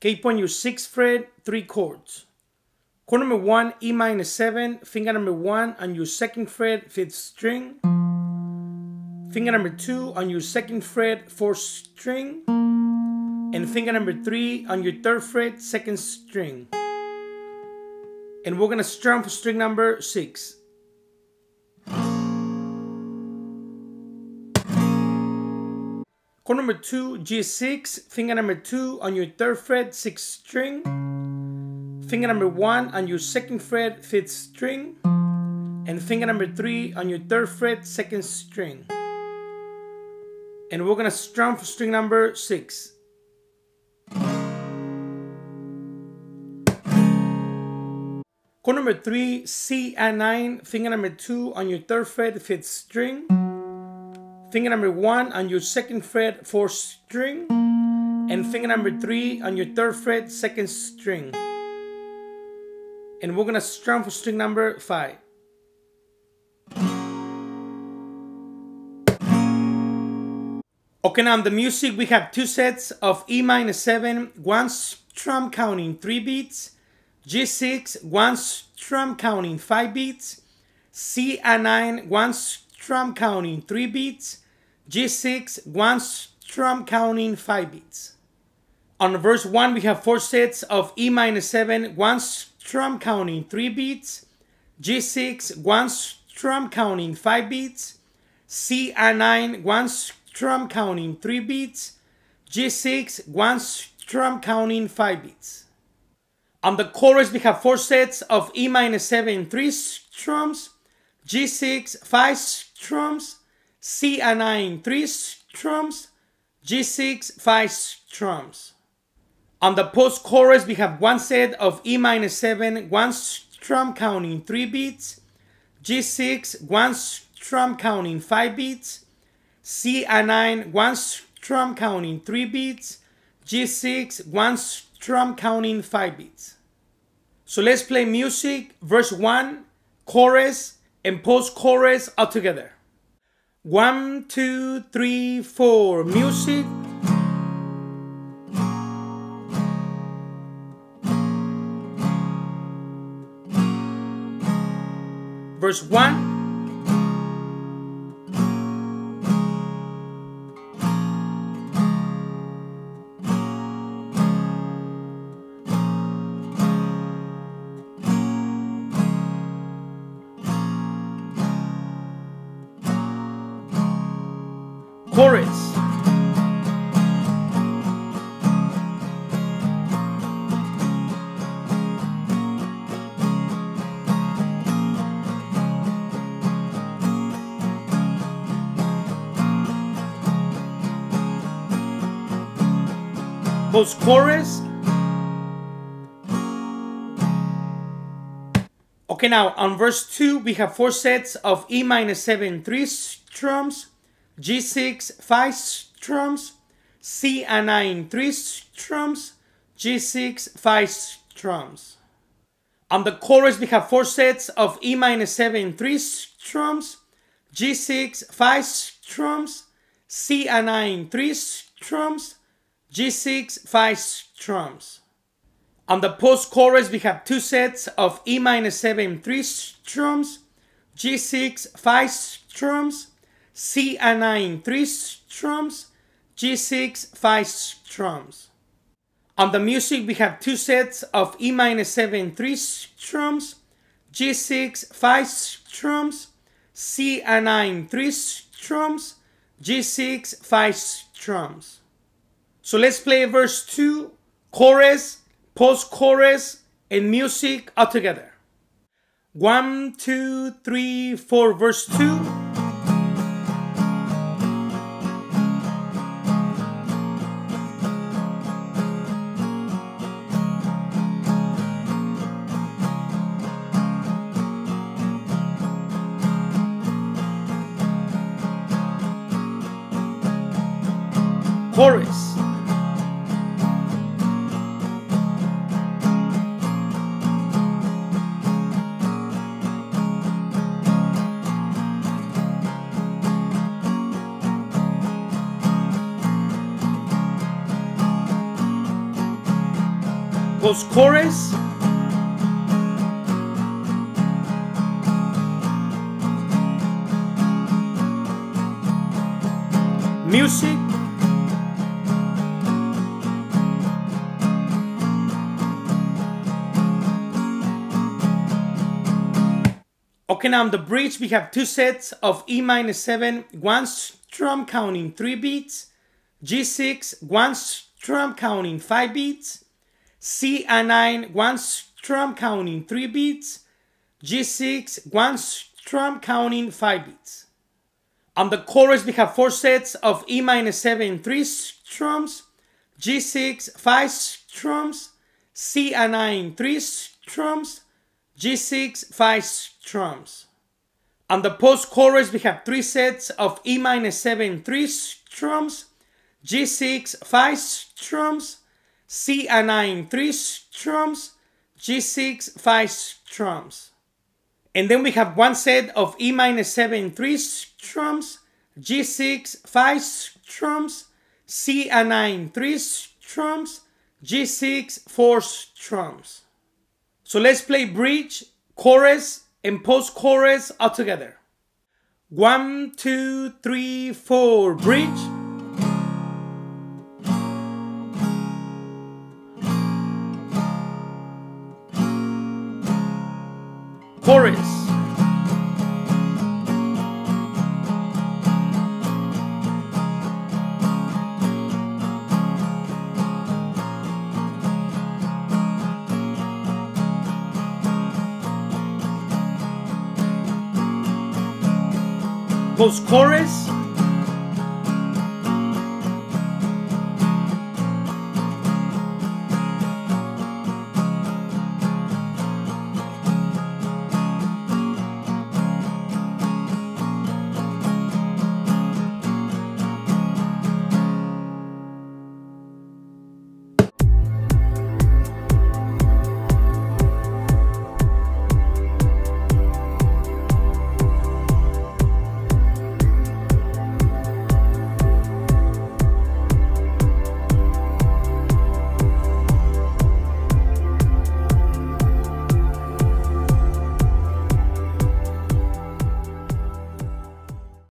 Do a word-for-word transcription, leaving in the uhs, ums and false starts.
Keep on your sixth fret, three chords. Chord number one, E minor seven, finger number one on your second fret, fifth string. Finger number two on your second fret, fourth string. And finger number three on your third fret, second string. And we're gonna strum for string number six. Chord number two, G six, finger number two on your third fret, sixth string. Finger number one on your second fret, fifth string. And finger number three on your third fret, second string. And we're gonna strum for string number six. Chord number three, C at nine, finger number two on your third fret, fifth string. Finger number one on your second fret, fourth string. And finger number three on your third fret, second string. And we're gonna strum for string number five. Okay, now on the music we have two sets of E minor seven, one strum counting three beats, G six, one strum counting five beats, C at nine, one strum counting three beats, G six, one strum counting five beats. On verse one we have four sets of E minor seven, one strum counting three beats, G six, one strum counting five beats, C at nine, one strum counting three beats, G six, one strum counting five beats. On the chorus we have four sets of E minor seven, three strums, G six, five strums, C at nine, three strums, G six, five strums. On the post chorus we have one set of E minor seven, one strum counting three beats, G six, one strum counting five beats, C at nine, one strum counting three beats, G six, one strum counting five beats. So let's play music, verse one, chorus, and post-chorus all together. One, two, three, four, music. Verse one. Chorus. Post chorus. Okay, now on verse two we have four sets of E minor seven, three strums, G six, five strums, C at nine, three strums, G six, five strums. On the chorus we have four sets of E minor seven, three strums, G six, five strums, C at nine, three strums, G six, five strums. On the post chorus we have two sets of E minor seven, three strums, G six, five strums, C at nine, three strums, G six, five strums. On the music we have two sets of E minor seven, three strums, G six, five strums, C at nine, three strums, G six, five strums. So let's play verse two, chorus, post chorus, and music all together. One, two, three, four, verse two. Chorus. post-chorus. Music. Okay, now on the bridge we have two sets of E minor seven, one strum counting three beats, G six, one strum counting five beats, C A nine, one strum counting three beats, G six, one strum counting five beats. On the chorus, we have four sets of E minor seven, three strums, G six, five strums, C A nine, three strums, G six, five strums. On the post-chorus, we have three sets of E minor seven, three strums, G six, five strums, C A nine, three strums, G six, five strums. And then we have one set of E minor seven, three strums, G six, five strums, C A nine, three strums, G six, four strums. So let's play bridge, chorus, and post-chorus all together. One, two, three, four, bridge. Chorus. Post-chorus.